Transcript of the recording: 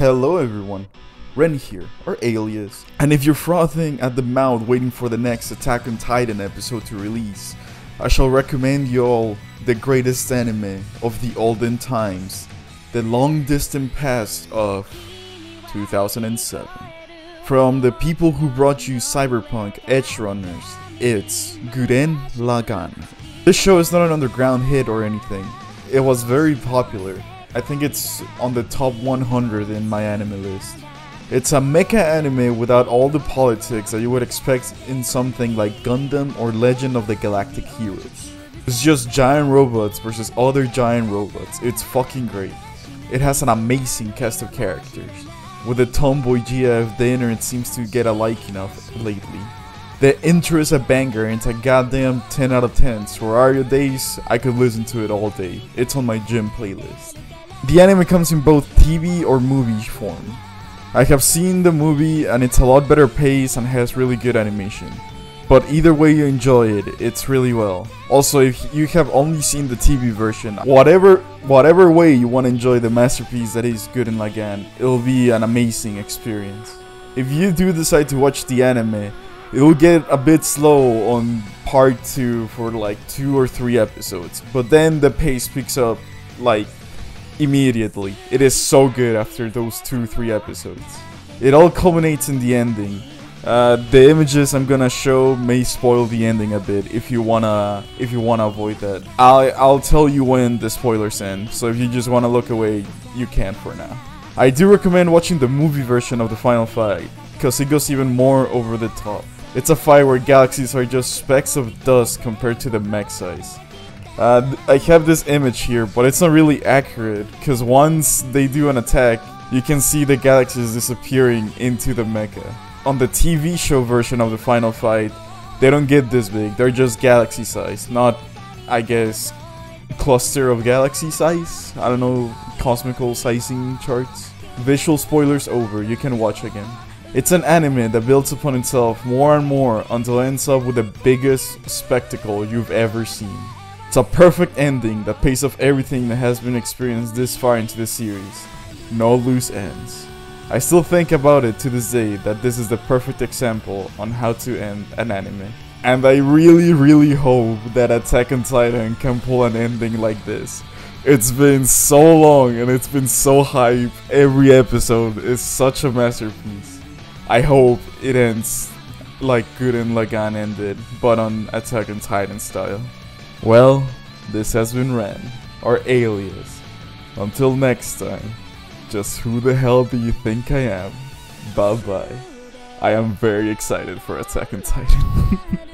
Hello everyone, Ren here, or Alias, and if you're frothing at the mouth waiting for the next Attack on Titan episode to release, I shall recommend you all the greatest anime of the olden times, the long distant past of 2007. From the people who brought you Cyberpunk Edge Runners, it's Gurren Lagann. This show is not an underground hit or anything, it was very popular. I think it's on the top 100 in my anime list. It's a mecha anime without all the politics that you would expect in something like Gundam or Legend of the Galactic Heroes. It's just giant robots versus other giant robots. It's fucking great. It has an amazing cast of characters. With the tomboy GF, the internet seems to get a liking of lately. The intro is a banger and it's a goddamn 10 out of 10. Sorairo Days, I could listen to it all day. It's on my gym playlist. The anime comes in both TV or movie form. I have seen the movie and it's a lot better paced and has really good animation. But either way you enjoy it, it's really well. Also, if you have only seen the TV version, whatever way you want to enjoy the masterpiece that is Gurren Lagann, it'll be an amazing experience. If you do decide to watch the anime, it'll get a bit slow on part 2 for like 2 or 3 episodes. But then the pace picks up like immediately. It is so good after those 2-3 episodes. It all culminates in the ending. The images I'm gonna show may spoil the ending a bit if you wanna avoid that. I'll tell you when the spoilers end, so if you just wanna look away, you can for now. I do recommend watching the movie version of the final fight, because it goes even more over the top. It's a fight where galaxies are just specks of dust compared to the mech size. I have this image here, but it's not really accurate, because once they do an attack, you can see the galaxies disappearing into the mecha. On the TV show version of the final fight, they don't get this big, they're just galaxy size, not, I guess, cluster of galaxy size? I don't know, cosmical sizing charts? Visual spoilers over, you can watch again. It's an anime that builds upon itself more and more until it ends up with the biggest spectacle you've ever seen. It's a perfect ending that pays off everything that has been experienced this far into the series. No loose ends. I still think about it to this day that this is the perfect example on how to end an anime. And I really hope that Attack on Titan can pull an ending like this. It's been so long and it's been so hype. Every episode is such a masterpiece. I hope it ends like Gurren Lagann ended, but on Attack on Titan style. Well, this has been Ren, or Alias. Until next time, just who the hell do you think I am? Bye bye. I am very excited for Attack on Titan.